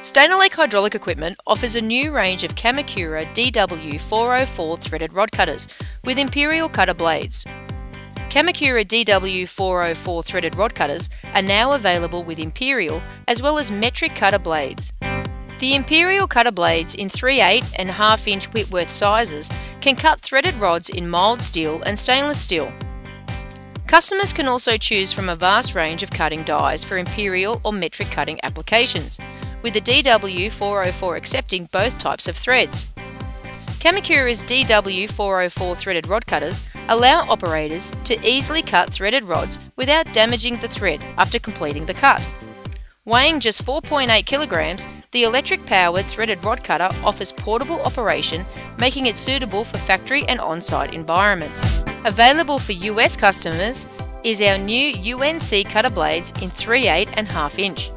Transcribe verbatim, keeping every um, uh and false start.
Stainelec hydraulic equipment offers a new range of Kamikura D W four oh four threaded rod cutters with imperial cutter blades. Kamikura D W four oh four threaded rod cutters are now available with imperial as well as metric cutter blades. The imperial cutter blades in three eighths and half inch Whitworth sizes can cut threaded rods in mild steel and stainless steel. Customers can also choose from a vast range of cutting dies for imperial or metric cutting applications, with the D W four oh four accepting both types of threads. Kamikura's D W four oh four threaded rod cutters allow operators to easily cut threaded rods without damaging the thread after completing the cut. Weighing just four point eight kilograms, the electric-powered threaded rod cutter offers portable operation, making it suitable for factory and on-site environments. Available for U S customers is our new U N C cutter blades in three eighths and half inch.